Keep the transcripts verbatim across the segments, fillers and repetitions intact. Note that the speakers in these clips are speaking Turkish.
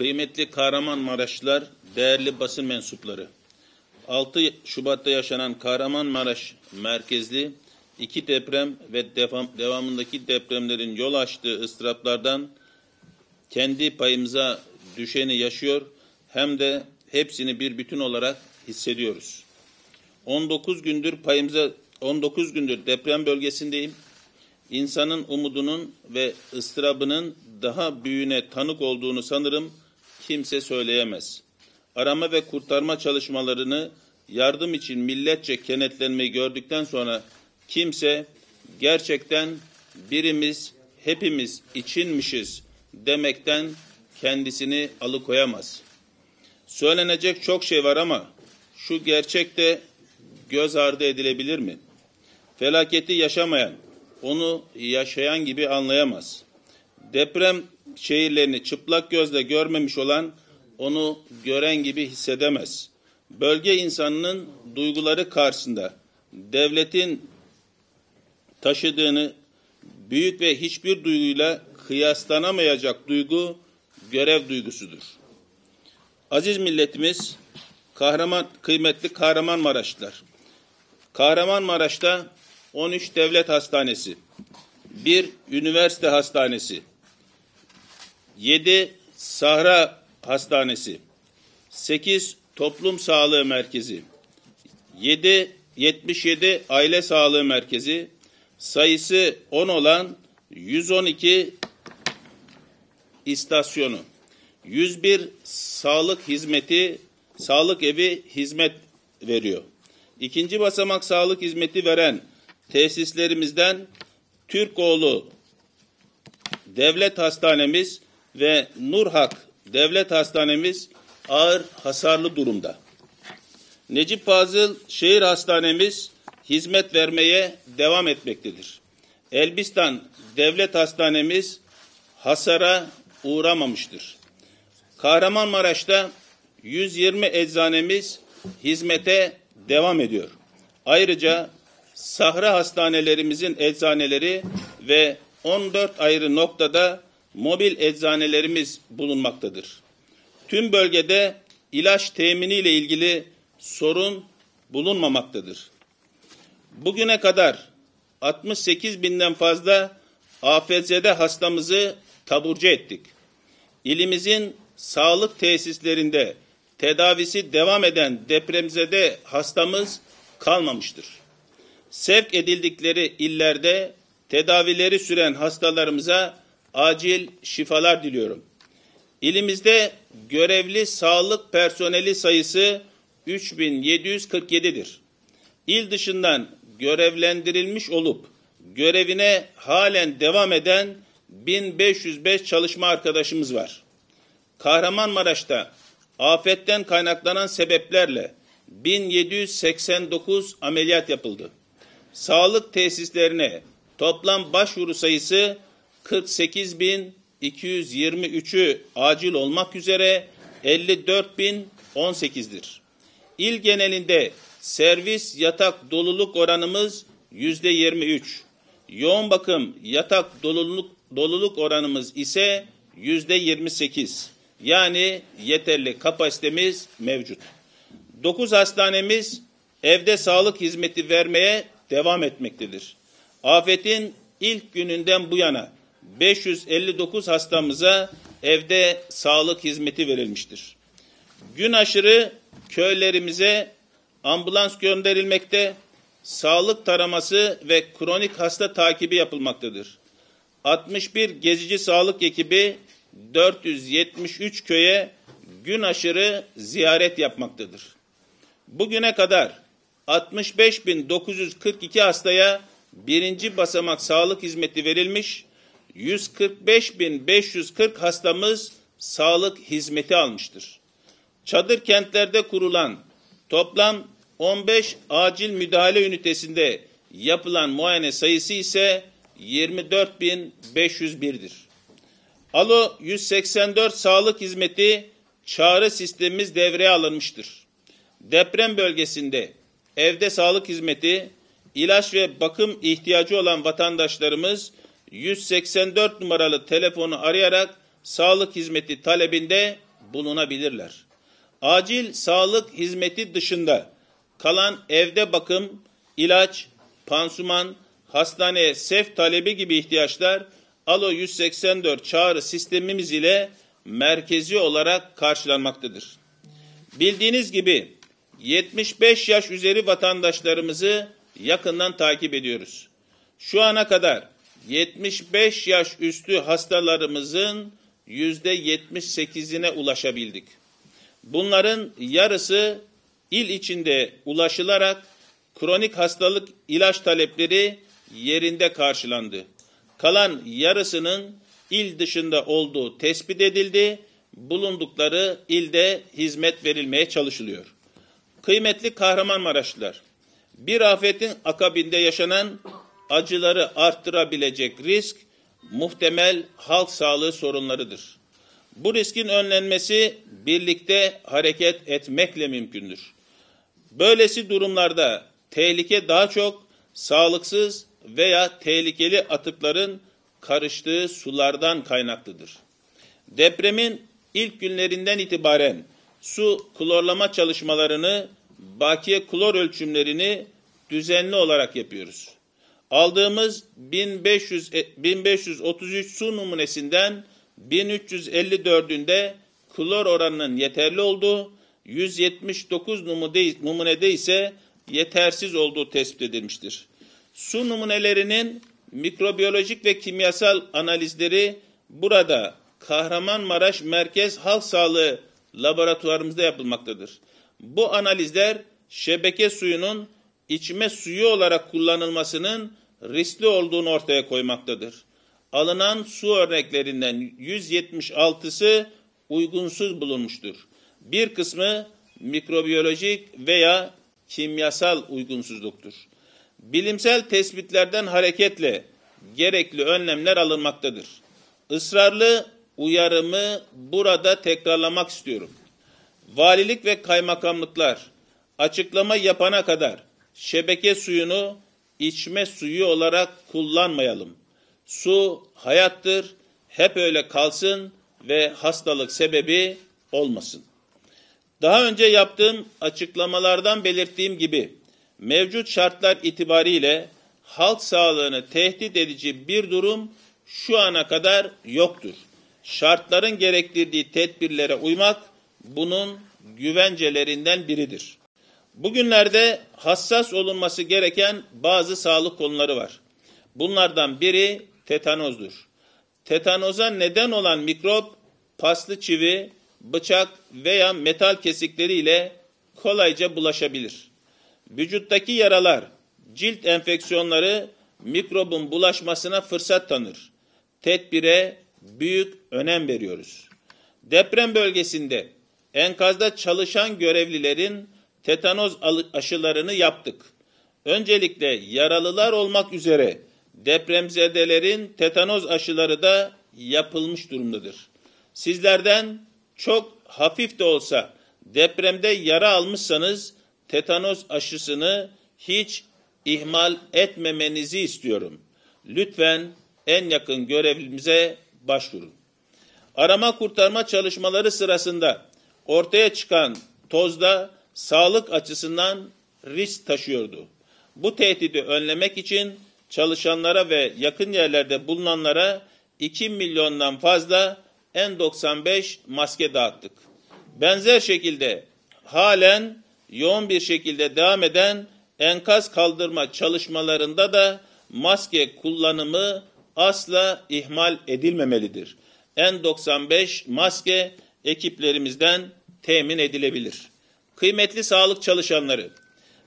Kıymetli Kahramanmaraşlılar, değerli basın mensupları. altı Şubat'ta yaşanan Kahramanmaraş merkezli iki deprem ve devam, devamındaki depremlerin yol açtığı ıstıraplardan kendi payımıza düşeni yaşıyor, hem de hepsini bir bütün olarak hissediyoruz. on dokuz gündür payımıza on dokuz gündür deprem bölgesindeyim. İnsanın umudunun ve ıstırabının daha büyüğüne tanık olduğunu sanırım kimse söyleyemez. Arama ve kurtarma çalışmalarını, yardım için milletçe kenetlenmeyi gördükten sonra kimse gerçekten birimiz, hepimiz içinmişiz demekten kendisini alıkoyamaz. Söylenecek çok şey var ama şu gerçek de göz ardı edilebilir mi? Felaketi yaşamayan, onu yaşayan gibi anlayamaz. Deprem şehirlerini çıplak gözle görmemiş olan, onu gören gibi hissedemez. Bölge insanının duyguları karşısında devletin taşıdığını, büyük ve hiçbir duyguyla kıyaslanamayacak duygu, görev duygusudur. Aziz milletimiz, kahraman, kıymetli Kahramanmaraşlılar, Kahramanmaraş'ta on üç devlet hastanesi, bir üniversite hastanesi, yedi sahra hastanesi, sekiz toplum sağlığı merkezi, yedi yetmiş yedi aile sağlığı merkezi, sayısı on olan yüz on iki istasyonu, yüz bir sağlık hizmeti, sağlık evi hizmet veriyor. İkinci basamak sağlık hizmeti veren tesislerimizden Türkoğlu Devlet Hastanemiz ve Nurhak Devlet Hastanemiz ağır hasarlı durumda. Necip Fazıl Şehir Hastanemiz hizmet vermeye devam etmektedir. Elbistan Devlet Hastanemiz hasara uğramamıştır. Kahramanmaraş'ta yüz yirmi eczanemiz hizmete devam ediyor. Ayrıca sahra hastanelerimizin eczaneleri ve on dört ayrı noktada mobil eczanelerimiz bulunmaktadır. Tüm bölgede ilaç teminiyle ilgili sorun bulunmamaktadır. Bugüne kadar altmış sekiz binden fazla A F Z'de hastamızı taburcu ettik. İlimizin sağlık tesislerinde tedavisi devam eden depremzede hastamız kalmamıştır. Sevk edildikleri illerde tedavileri süren hastalarımıza acil şifalar diliyorum. İlimizde görevli sağlık personeli sayısı üç bin yedi yüz kırk yedi'dir. İl dışından görevlendirilmiş olup görevine halen devam eden bin beş yüz beş çalışma arkadaşımız var. Kahramanmaraş'ta afetten kaynaklanan sebeplerle bin yedi yüz seksen dokuz ameliyat yapıldı. Sağlık tesislerine toplam başvuru sayısı kırk sekiz bin iki yüz yirmi üç'ü acil olmak üzere elli dört bin on sekiz'dir. İl genelinde servis yatak doluluk oranımız yüzde yirmi üç. Yoğun bakım yatak doluluk, doluluk oranımız ise yüzde yirmi sekiz. Yani yeterli kapasitemiz mevcut. dokuz hastanemiz evde sağlık hizmeti vermeye devam etmektedir. Afetin ilk gününden bu yana beş yüz elli dokuz hastamıza evde sağlık hizmeti verilmiştir. Gün aşırı köylerimize ambulans gönderilmekte, sağlık taraması ve kronik hasta takibi yapılmaktadır. altmış bir gezici sağlık ekibi dört yüz yetmiş üç köye gün aşırı ziyaret yapmaktadır. Bugüne kadar altmış beş bin dokuz yüz kırk iki hastaya birinci basamak sağlık hizmeti verilmiş, yüz kırk beş bin beş yüz kırk hastamız sağlık hizmeti almıştır. Çadır kentlerde kurulan toplam on beş acil müdahale ünitesinde yapılan muayene sayısı ise yirmi dört bin beş yüz bir'dir. A L O yüz seksen dört sağlık hizmeti çağrı sistemimiz devreye alınmıştır. Deprem bölgesinde evde sağlık hizmeti, ilaç ve bakım ihtiyacı olan vatandaşlarımız yüz seksen dört numaralı telefonu arayarak sağlık hizmeti talebinde bulunabilirler. Acil sağlık hizmeti dışında kalan evde bakım, ilaç, pansuman, hastaneye sevk talebi gibi ihtiyaçlar A L O yüz seksen dört çağrı sistemimiz ile merkezi olarak karşılanmaktadır. Bildiğiniz gibi yetmiş beş yaş üzeri vatandaşlarımızı yakından takip ediyoruz. Şu ana kadar yetmiş beş yaş üstü hastalarımızın yüzde yetmiş sekizine ulaşabildik. Bunların yarısı il içinde ulaşılarak kronik hastalık ilaç talepleri yerinde karşılandı. Kalan yarısının il dışında olduğu tespit edildi. Bulundukları ilde hizmet verilmeye çalışılıyor. Kıymetli Kahramanmaraşlılar, bir afetin akabinde yaşanan acıları arttırabilecek risk muhtemel halk sağlığı sorunlarıdır. Bu riskin önlenmesi birlikte hareket etmekle mümkündür. Böylesi durumlarda tehlike daha çok sağlıksız veya tehlikeli atıkların karıştığı sulardan kaynaklıdır. Depremin ilk günlerinden itibaren su klorlama çalışmalarını, bakiye klor ölçümlerini düzenli olarak yapıyoruz. Aldığımız bin beş yüz otuz üç su numunesinden bin üç yüz elli dördünde klor oranının yeterli olduğu, yüz yetmiş dokuz numunede ise yetersiz olduğu tespit edilmiştir. Su numunelerinin mikrobiyolojik ve kimyasal analizleri burada Kahramanmaraş Merkez Halk Sağlığı Laboratuvarımızda yapılmaktadır. Bu analizler şebeke suyunun içme suyu olarak kullanılmasının riskli olduğunu ortaya koymaktadır. Alınan su örneklerinden yüz yetmiş altısı uygunsuz bulunmuştur. Bir kısmı mikrobiyolojik veya kimyasal uygunsuzluktur. Bilimsel tespitlerden hareketle gerekli önlemler alınmaktadır. Israrlı uyarımı burada tekrarlamak istiyorum. Valilik ve kaymakamlıklar açıklama yapana kadar şebeke suyunu içme suyu olarak kullanmayalım. Su hayattır, hep öyle kalsın ve hastalık sebebi olmasın. Daha önce yaptığım açıklamalardan belirttiğim gibi mevcut şartlar itibariyle halk sağlığını tehdit edici bir durum şu ana kadar yoktur. Şartların gerektirdiği tedbirlere uymak bunun güvencelerinden biridir. Bugünlerde hassas olunması gereken bazı sağlık konuları var. Bunlardan biri tetanozdur. Tetanoza neden olan mikrop, paslı çivi, bıçak veya metal kesikleriyle kolayca bulaşabilir. Vücuttaki yaralar, cilt enfeksiyonları mikrobun bulaşmasına fırsat tanır. Tedbire büyük önem veriyoruz. Deprem bölgesinde enkazda çalışan görevlilerin tetanoz aşılarını yaptık. Öncelikle yaralılar olmak üzere depremzedelerin tetanoz aşıları da yapılmış durumdadır. Sizlerden çok hafif de olsa depremde yara almışsanız tetanoz aşısını hiç ihmal etmemenizi istiyorum. Lütfen en yakın görevlimize başvurun. Arama kurtarma çalışmaları sırasında ortaya çıkan tozda sağlık açısından risk taşıyordu. Bu tehdidi önlemek için çalışanlara ve yakın yerlerde bulunanlara iki milyondan fazla N doksan beş maske dağıttık. Benzer şekilde halen yoğun bir şekilde devam eden enkaz kaldırma çalışmalarında da maske kullanımı asla ihmal edilmemelidir. N doksan beş maske ekiplerimizden temin edilebilir. Kıymetli sağlık çalışanları,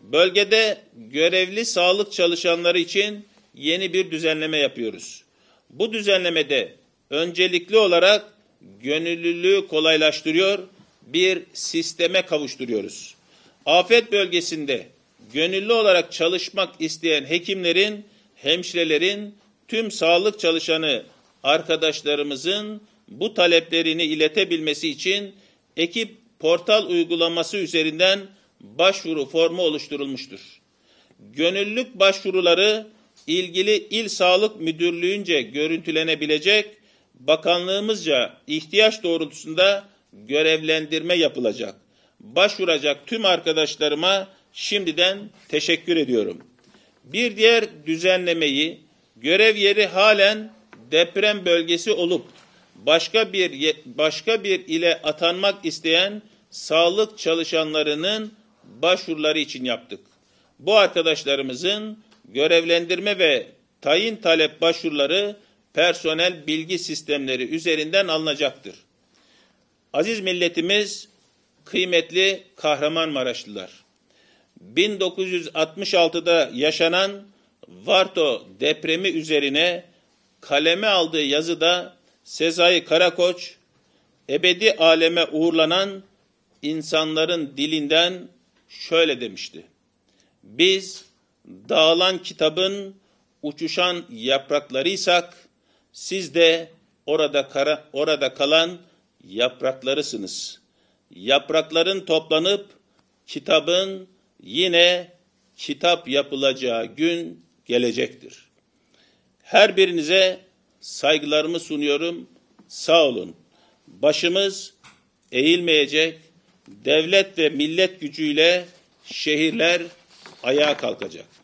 bölgede görevli sağlık çalışanları için yeni bir düzenleme yapıyoruz. Bu düzenlemede öncelikli olarak gönüllülüğü kolaylaştırıyor, bir sisteme kavuşturuyoruz. Afet bölgesinde gönüllü olarak çalışmak isteyen hekimlerin, hemşirelerin, tüm sağlık çalışanı arkadaşlarımızın bu taleplerini iletebilmesi için ekip portal uygulaması üzerinden başvuru formu oluşturulmuştur. Gönüllülük başvuruları ilgili il sağlık müdürlüğünce görüntülenebilecek, bakanlığımızca ihtiyaç doğrultusunda görevlendirme yapılacak. Başvuracak tüm arkadaşlarıma şimdiden teşekkür ediyorum. Bir diğer düzenlemeyi, görev yeri halen deprem bölgesi olup başka bir başka bir ile atanmak isteyen sağlık çalışanlarının başvuruları için yaptık. Bu arkadaşlarımızın görevlendirme ve tayin talep başvuruları personel bilgi sistemleri üzerinden alınacaktır. Aziz milletimiz, kıymetli Kahramanmaraşlılar, bin dokuz yüz altmış altıda yaşanan Varto depremi üzerine kaleme aldığı yazıda Sezai Karakoç, ebedi aleme uğurlanan insanların dilinden şöyle demişti: "Biz dağılan kitabın uçuşan yapraklarıysak, siz de orada kara, orada kalan yapraklarısınız. Yaprakların toplanıp kitabın yine kitap yapılacağı gün gelecektir." Her birinize saygılarımı sunuyorum. Sağ olun. Başımız eğilmeyecek. Devlet ve millet gücüyle şehirler ayağa kalkacak.